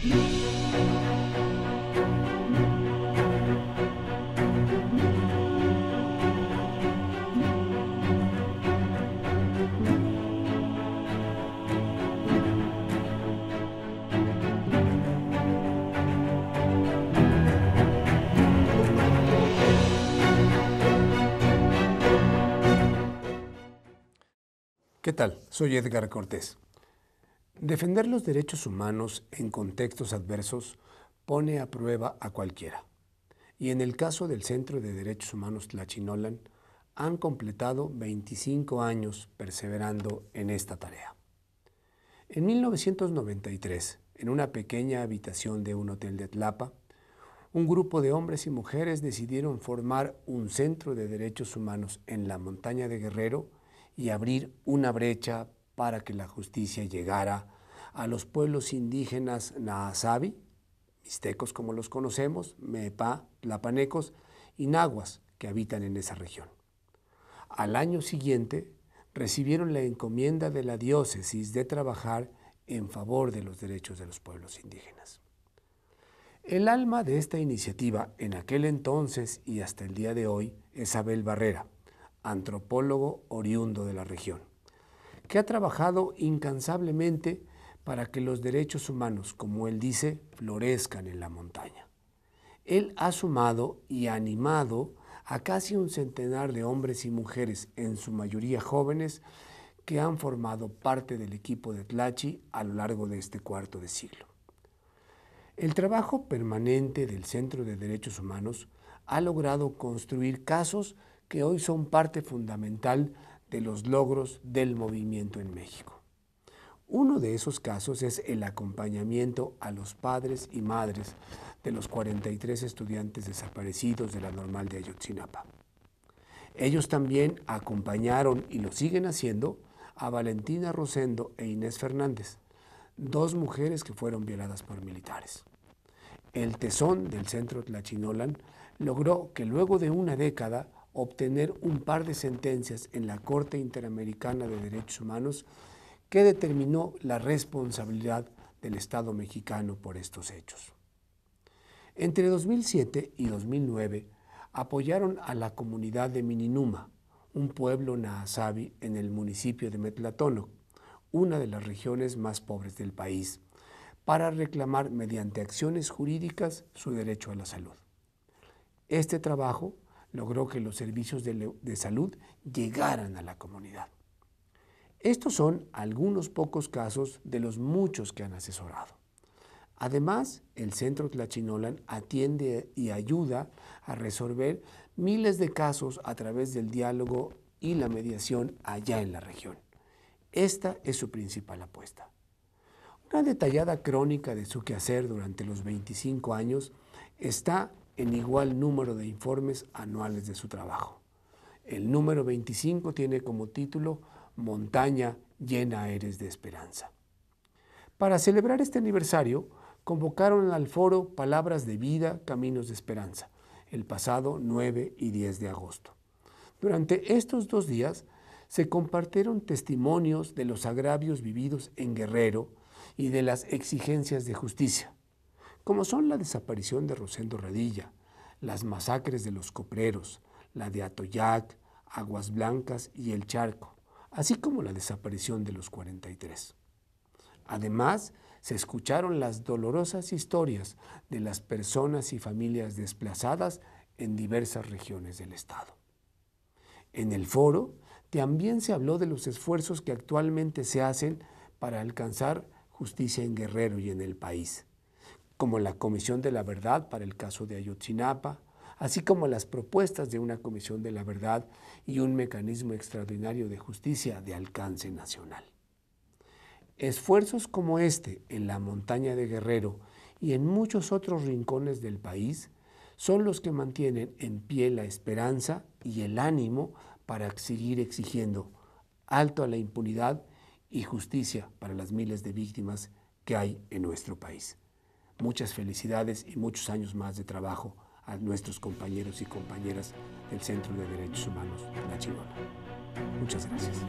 ¿Qué tal? Soy Edgar Cortés. Defender los derechos humanos en contextos adversos pone a prueba a cualquiera. Y en el caso del Centro de Derechos Humanos Tlachinollan, han completado 25 años perseverando en esta tarea. En 1993, en una pequeña habitación de un hotel de Tlapa, un grupo de hombres y mujeres decidieron formar un Centro de Derechos Humanos en la Montaña de Guerrero y abrir una brecha para que la justicia llegara a los pueblos indígenas Na Savi, mixtecos como los conocemos, me'pha, lapanecos y naguas que habitan en esa región. Al año siguiente recibieron la encomienda de la diócesis de trabajar en favor de los derechos de los pueblos indígenas. El alma de esta iniciativa en aquel entonces y hasta el día de hoy es Abel Barrera, antropólogo oriundo de la región, que ha trabajado incansablemente para que los derechos humanos, como él dice, florezcan en la montaña. Él ha sumado y animado a casi un centenar de hombres y mujeres, en su mayoría jóvenes, que han formado parte del equipo de Tlachi a lo largo de este cuarto de siglo. El trabajo permanente del Centro de Derechos Humanos ha logrado construir casos que hoy son parte fundamental de los logros del movimiento en México. Uno de esos casos es el acompañamiento a los padres y madres de los 43 estudiantes desaparecidos de la Normal de Ayotzinapa. Ellos también acompañaron, y lo siguen haciendo, a Valentina Rosendo e Inés Fernández, dos mujeres que fueron violadas por militares. El tesón del Centro Tlachinollan logró que luego de una década obtener un par de sentencias en la Corte Interamericana de Derechos Humanos que determinó la responsabilidad del Estado mexicano por estos hechos. Entre 2007 y 2009 apoyaron a la comunidad de Mininuma, un pueblo Na Savi en el municipio de Metlatonoc, una de las regiones más pobres del país, para reclamar mediante acciones jurídicas su derecho a la salud. Este trabajo logró que los servicios de salud llegaran a la comunidad. Estos son algunos pocos casos de los muchos que han asesorado. Además, el Centro Tlachinollan atiende y ayuda a resolver miles de casos a través del diálogo y la mediación allá en la región. Esta es su principal apuesta. Una detallada crónica de su quehacer durante los 25 años está en igual número de informes anuales de su trabajo. El número 25 tiene como título Montaña llena aires de esperanza. Para celebrar este aniversario, convocaron al foro Palabras de Vida, Caminos de Esperanza, el pasado 9 y 10 de agosto. Durante estos dos días se compartieron testimonios de los agravios vividos en Guerrero y de las exigencias de justicia, como son la desaparición de Rosendo Radilla, las masacres de los copreros, la de Atoyac, Aguas Blancas y El Charco, así como la desaparición de los 43. Además, se escucharon las dolorosas historias de las personas y familias desplazadas en diversas regiones del estado. En el foro también se habló de los esfuerzos que actualmente se hacen para alcanzar justicia en Guerrero y en el país, como la Comisión de la Verdad para el caso de Ayotzinapa, así como las propuestas de una Comisión de la Verdad y un mecanismo extraordinario de justicia de alcance nacional. Esfuerzos como este en la Montaña de Guerrero y en muchos otros rincones del país son los que mantienen en pie la esperanza y el ánimo para seguir exigiendo alto a la impunidad y justicia para las miles de víctimas que hay en nuestro país. Muchas felicidades y muchos años más de trabajo a nuestros compañeros y compañeras del Centro de Derechos Humanos Tlachinollan. Muchas gracias.